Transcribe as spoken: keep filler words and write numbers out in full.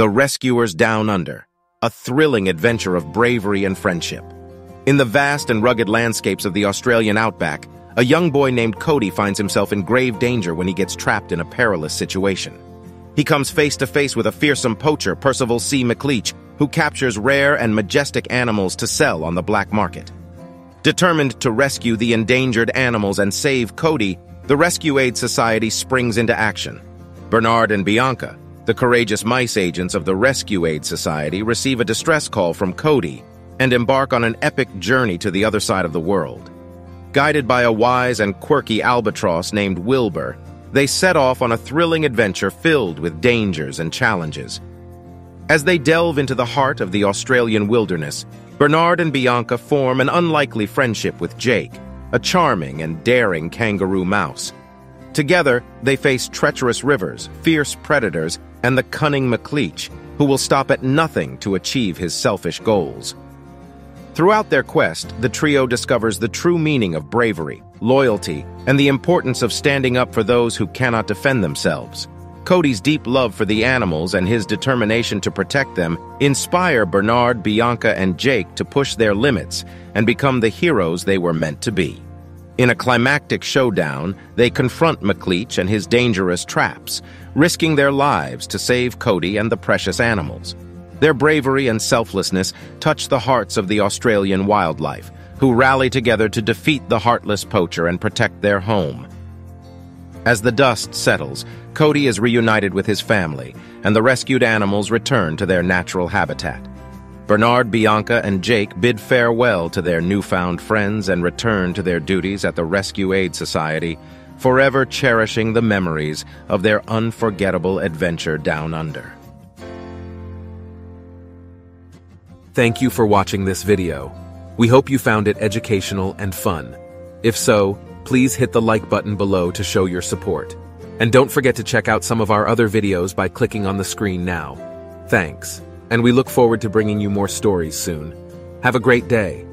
The Rescuers Down Under, a thrilling adventure of bravery and friendship. In the vast and rugged landscapes of the Australian outback, a young boy named Cody finds himself in grave danger when he gets trapped in a perilous situation. He comes face to face with a fearsome poacher, Percival C. McLeach, who captures rare and majestic animals to sell on the black market. Determined to rescue the endangered animals and save Cody, the Rescue Aid Society springs into action. Bernard and Bianca, the courageous mice agents of the Rescue Aid Society, receive a distress call from Cody and embark on an epic journey to the other side of the world. Guided by a wise and quirky albatross named Wilbur, they set off on a thrilling adventure filled with dangers and challenges. As they delve into the heart of the Australian wilderness, Bernard and Bianca form an unlikely friendship with Jake, a charming and daring kangaroo mouse. Together, they face treacherous rivers, fierce predators, and the cunning McLeach, who will stop at nothing to achieve his selfish goals. Throughout their quest, the trio discovers the true meaning of bravery, loyalty, and the importance of standing up for those who cannot defend themselves. Cody's deep love for the animals and his determination to protect them inspire Bernard, Bianca, and Jake to push their limits and become the heroes they were meant to be. In a climactic showdown, they confront McLeach and his dangerous traps, risking their lives to save Cody and the precious animals. Their bravery and selflessness touch the hearts of the Australian wildlife, who rally together to defeat the heartless poacher and protect their home. As the dust settles, Cody is reunited with his family, and the rescued animals return to their natural habitat. Bernard, Bianca, and Jake bid farewell to their newfound friends and return to their duties at the Rescue Aid Society, forever cherishing the memories of their unforgettable adventure down under. Thank you for watching this video. We hope you found it educational and fun. If so, please hit the like button below to show your support. And don't forget to check out some of our other videos by clicking on the screen now. Thanks, and we look forward to bringing you more stories soon. Have a great day.